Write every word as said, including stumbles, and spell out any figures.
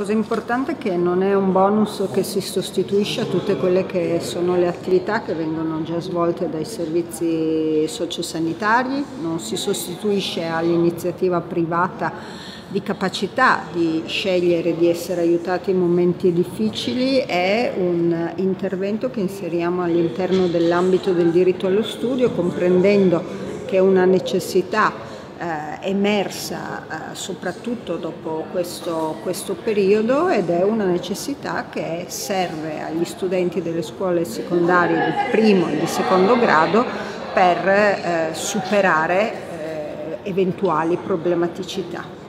cosa importante è che non è un bonus che si sostituisce a tutte quelle che sono le attività che vengono già svolte dai servizi sociosanitari, non si sostituisce all'iniziativa privata di capacità di scegliere di essere aiutati in momenti difficili, è un intervento che inseriamo all'interno dell'ambito del diritto allo studio, comprendendo che è una necessità Eh, emersa eh, soprattutto dopo questo, questo periodo, ed è una necessità che serve agli studenti delle scuole secondarie di primo e di secondo grado per eh, superare eh, eventuali problematicità.